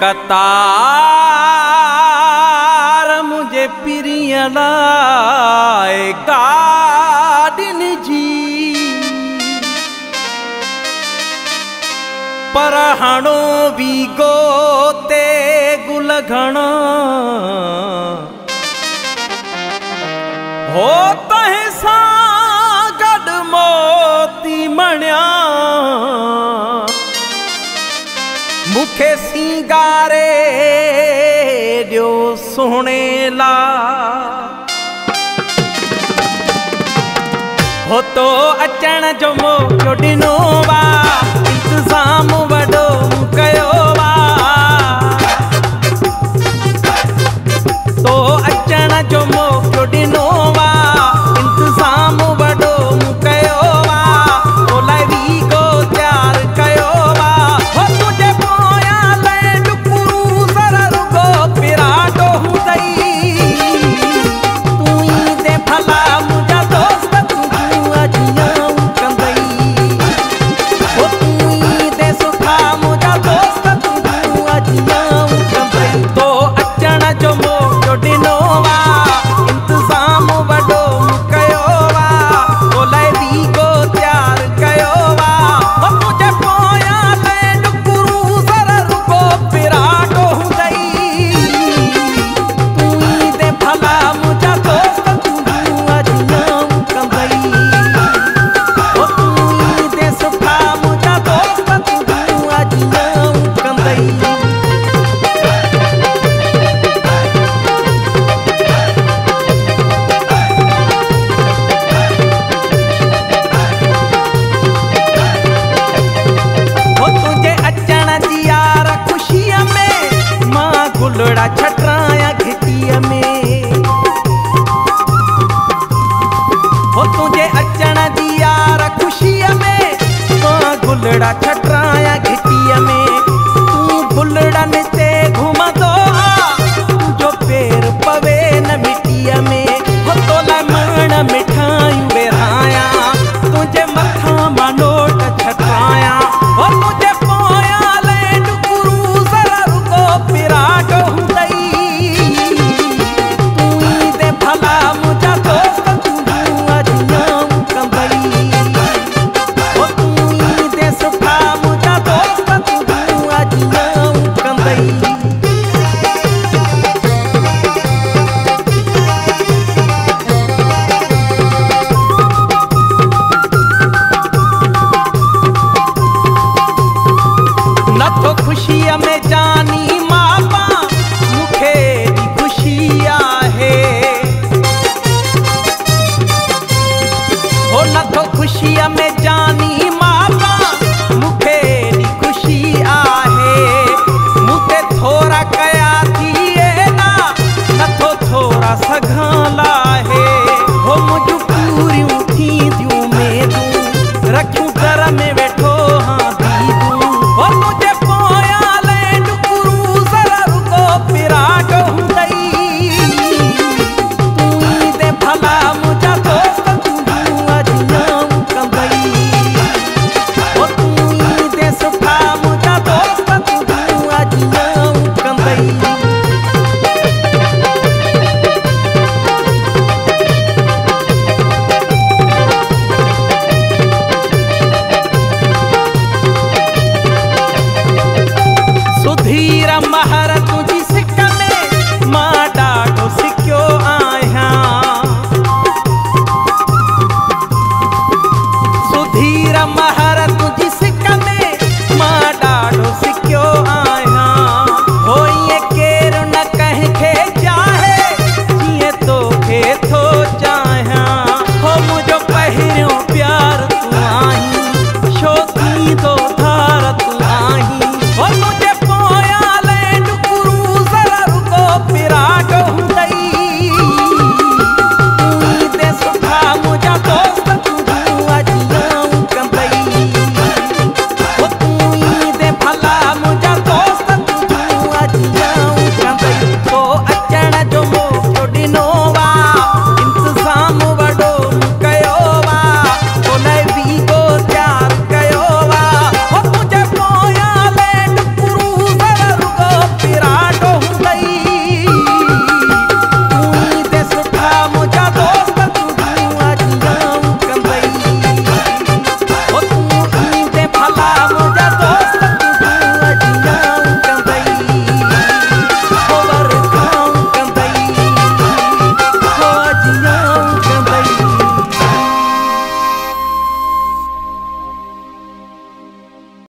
कतार मुझे प्रिय लाए गार्डन जी परहणो भी गोते गुलघणा हो तह सा गड मोती मण्या मुखे सिंगारे जो सोने ला हो तो अचण जो मो जो डिनो वा